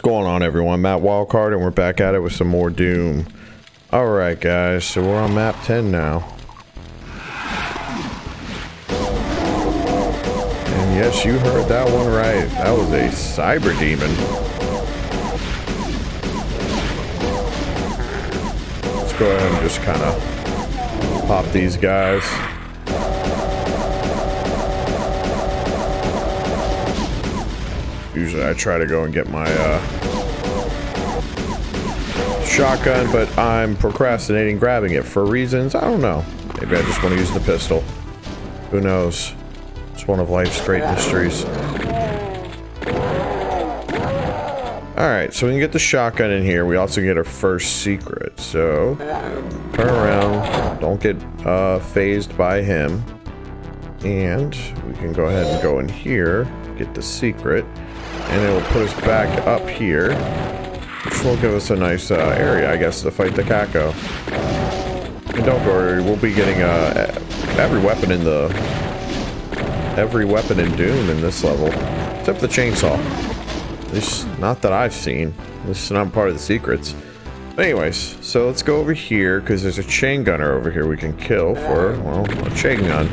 What's going on, everyone? Matt Wildcard, and we're back at it with some more Doom. Alright, guys, so we're on map 10 now. And yes, you heard that one right. That was a Cyber Demon. Let's go ahead and just kind of pop these guys. Usually I try to go and get my shotgun, but I'm procrastinating grabbing it for reasons. I don't know. Maybe I just want to use the pistol. Who knows? It's one of life's great mysteries. Alright, so we can get the shotgun in here. We also get our first secret. So, turn around. Don't get phased by him. And we can go ahead and go in here. Get the secret. And it will put us back up here, which will give us a nice area, I guess, to fight the Kako. And don't worry, we'll be getting every weapon in Doom in this level, except the chainsaw. At least, not that I've seen. This is not part of the secrets. But anyways, so let's go over here because there's a Chaingunner over here we can kill for, well, a chain gun.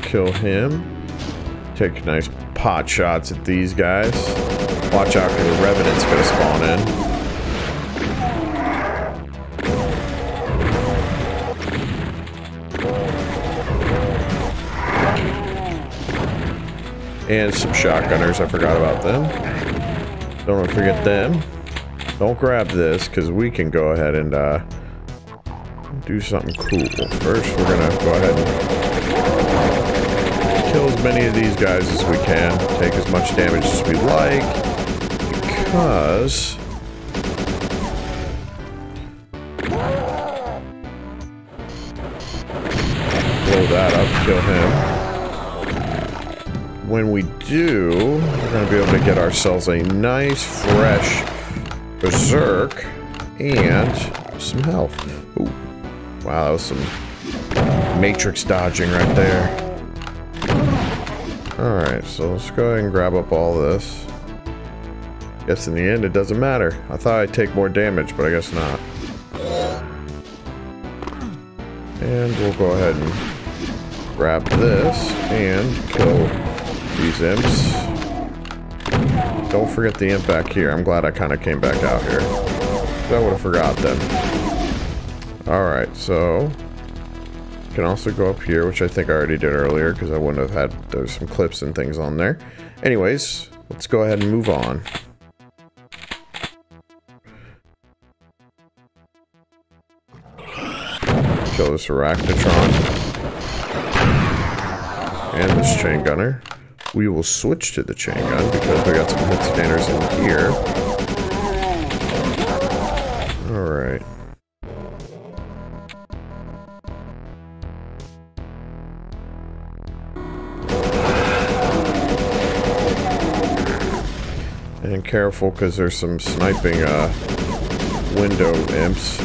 Kill him. Take nice pot shots at these guys. Watch out for the Revenant's gonna spawn in. And some shotgunners. I forgot about them. Don't want to forget them. Don't grab this because we can go ahead and do something cool. First, we're gonna go ahead and kill as many of these guys as we can, take as much damage as we like, because blow that up, kill him. When we do, we're going to be able to get ourselves a nice, fresh berserk and some health. Ooh. Wow, that was some matrix dodging right there. Alright, so let's go ahead and grab up all this. Guess in the end it doesn't matter. I thought I'd take more damage, but I guess not. And we'll go ahead and grab this and kill these imps. Don't forget the imp back here. I'm glad I kind of came back out here. I would have forgot them. Alright, so can also go up here, which I think I already did earlier because I wouldn't have had there's some clips and things on there. Anyways, let's go ahead and move on. Kill this Arachnotron and this Chaingunner. We will switch to the Chaingun because we got some hit standers in here. All right. And careful, because there's some sniping window imps.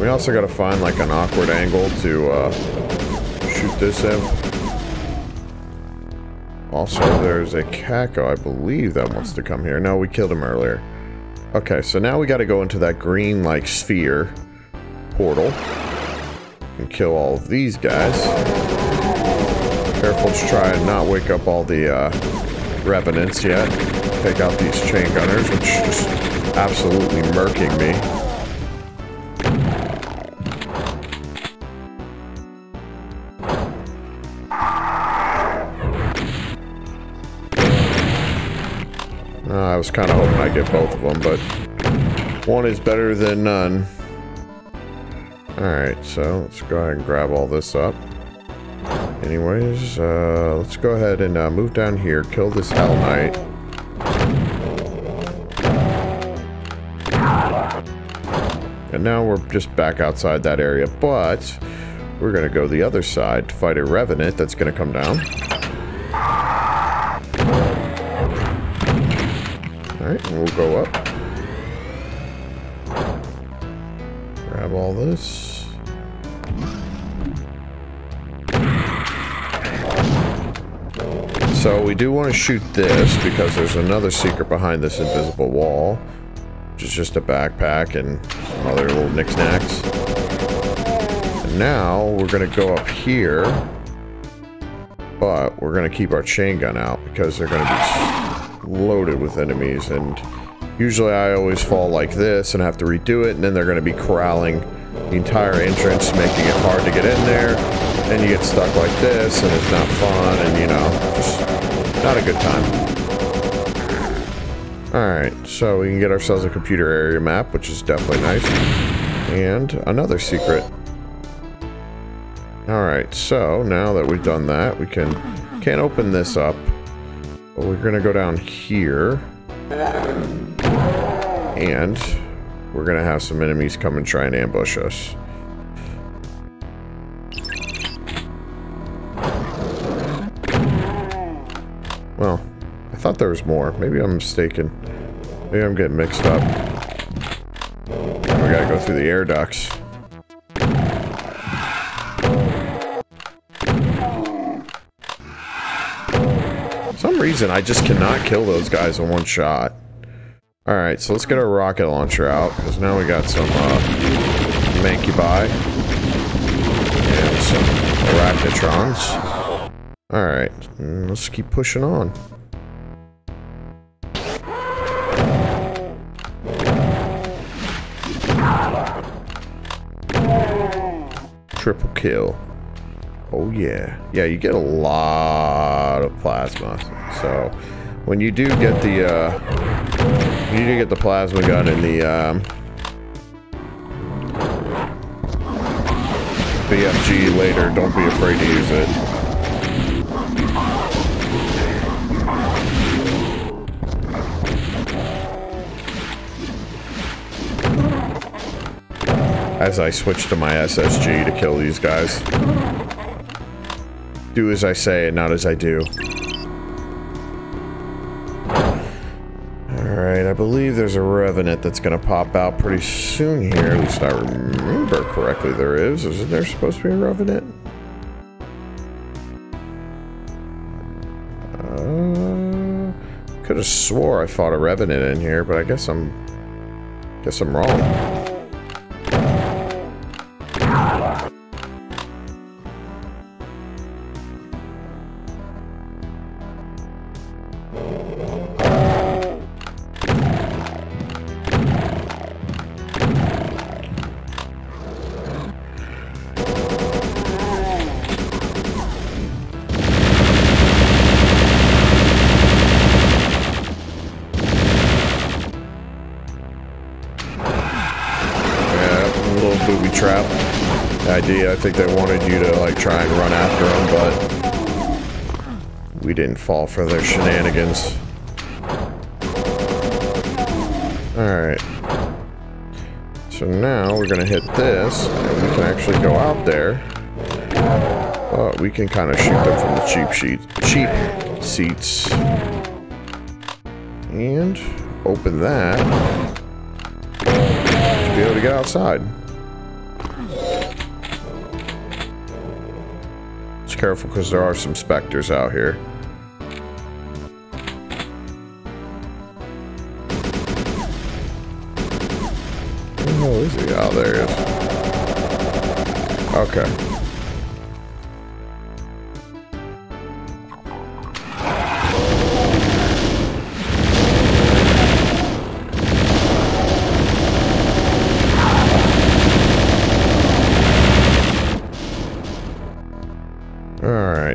We also gotta find like an awkward angle to shoot this imp. Also, there's a Kako, I believe, that wants to come here. No, we killed him earlier. Okay, so now we gotta go into that green like sphere portal and kill all of these guys. Careful to try and not wake up all the Revenants yet. Take out these Chaingunners, which is just absolutely murking me. I was kind of hoping I'd get both of them, but one is better than none. Alright, so let's go ahead and grab all this up. Anyways, let's go ahead and move down here, kill this Hell Knight. And now we're just back outside that area, but we're going to go the other side to fight a Revenant that's going to come down. Alright, we'll go up. Grab all this. So we do want to shoot this because there's another secret behind this invisible wall, which is just a backpack and some other little knickknacks. And now we're going to go up here, but we're going to keep our chain gun out because they're going to be loaded with enemies. And usually I always fall like this and have to redo it, and then they're going to be corralling the entire entrance, making it hard to get in there. Then you get stuck like this, and it's not fun, and you know, just not a good time. Alright, so we can get ourselves a computer area map, which is definitely nice. And another secret. Alright, so now that we've done that, we can't open this up. But we're going to go down here. And we're going to have some enemies come and try and ambush us. Well, I thought there was more. Maybe I'm mistaken. Maybe I'm getting mixed up. We gotta go through the air ducts. For some reason, I just cannot kill those guys in one shot. Alright, so let's get our rocket launcher out, because now we got some Mancubus and some Arachnotrons. Alright, let's keep pushing on. Triple kill. Oh yeah. Yeah, you get a lot of plasma, so when you do get the plasma gun and the BFG later, don't be afraid to use it. As I switch to my SSG to kill these guys. Do as I say and not as I do. Alright, I believe there's a Revenant that's going to pop out pretty soon here. At least I remember correctly there is. Isn't there supposed to be a Revenant? Could have swore I fought a Revenant in here, but I guess I'm wrong. I think they wanted you to like try and run after them, but we didn't fall for their shenanigans. Alright. So now we're gonna hit this, and we can actually go out there. But we can kind of shoot them from the cheap seats. And open that to be able to get outside. Careful, because there are some specters out here. Where is he? Oh, there he is.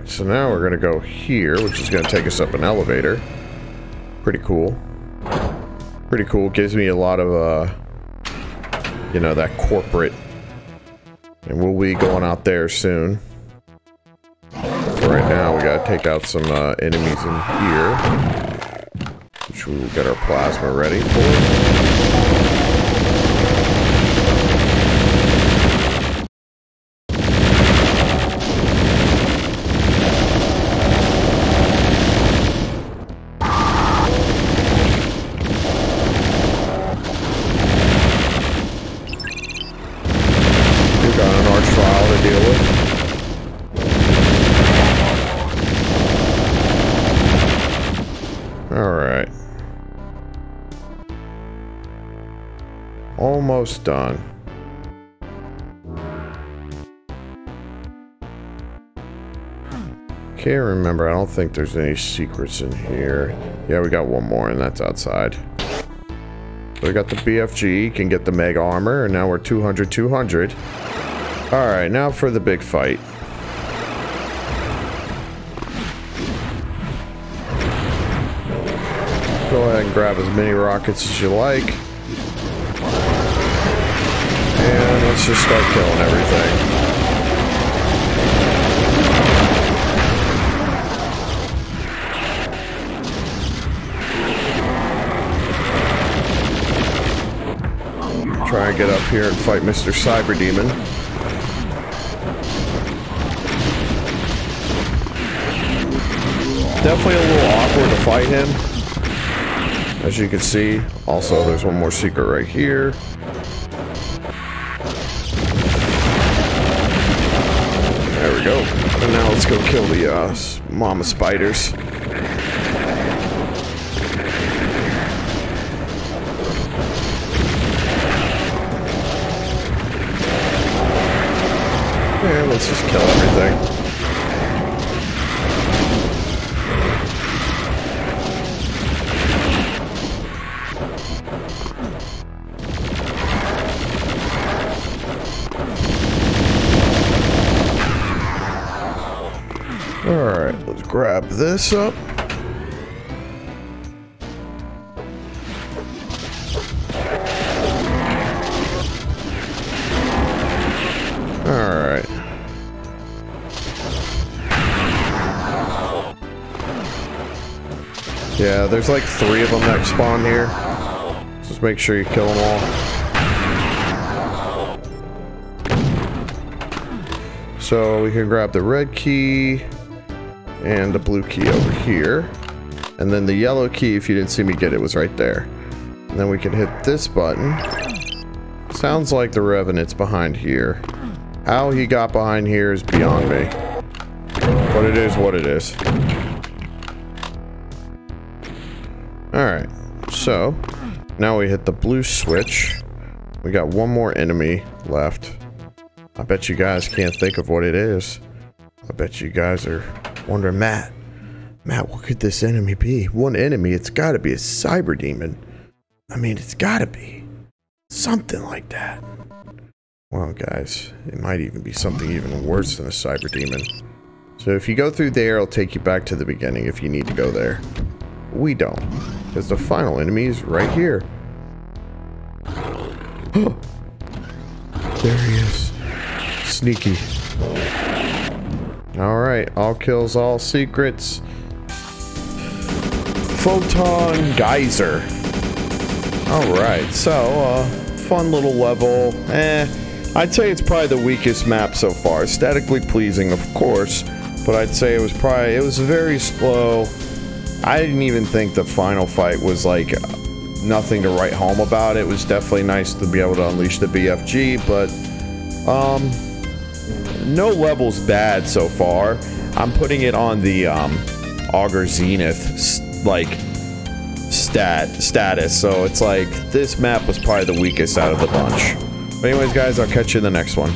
So now we're gonna go here, which is gonna take us up an elevator. Pretty cool. Pretty cool. Gives me a lot of, you know, that corporate. And we'll be going out there soon. So right now we gotta take out some enemies in here, which we'll get our plasma ready for. large file to deal with. Alright. Almost done. Can't remember, I don't think there's any secrets in here. Yeah, we got one more and that's outside. So we got the BFG, can get the mega armor, and now we're 200, 200. Alright, now for the big fight. Go ahead and grab as many rockets as you like. And let's just start killing everything. Try and get up here and fight Mr. Cyber Demon. Definitely a little awkward to fight him. As you can see, also there's one more secret right here. There we go. And now let's go kill the mama spiders. And let's just kill everything. Grab this up. Alright. Yeah, there's like 3 of them that spawn here. Just make sure you kill them all. So we can grab the red key. And the blue key over here. And then the yellow key, if you didn't see me get it, was right there. And then we can hit this button. Sounds like the Revenant's behind here. How he got behind here is beyond me. But it is what it is. Alright, so now we hit the blue switch. We got one more enemy left. I bet you guys can't think of what it is. I bet you guys are wondering, Matt, what could this enemy be? One enemy, it's got to be a cyber demon. I mean, it's got to be something like that. Well, guys, it might even be something even worse than a cyber demon. So if you go through there, it'll take you back to the beginning if you need to go there. We don't, because the final enemy is right here. There he is. Sneaky. Alright, all kills, all secrets. Photon Geyser. Alright, so, fun little level. I'd say it's probably the weakest map so far. Aesthetically pleasing, of course, but I'd say it was very slow. I didn't even think the final fight was, like, nothing to write home about. It was definitely nice to be able to unleash the BFG, but, no level's bad so far. I'm putting it on the Augur Zenith like status. So it's like this map was probably the weakest out of the bunch. But anyways, guys, I'll catch you in the next one.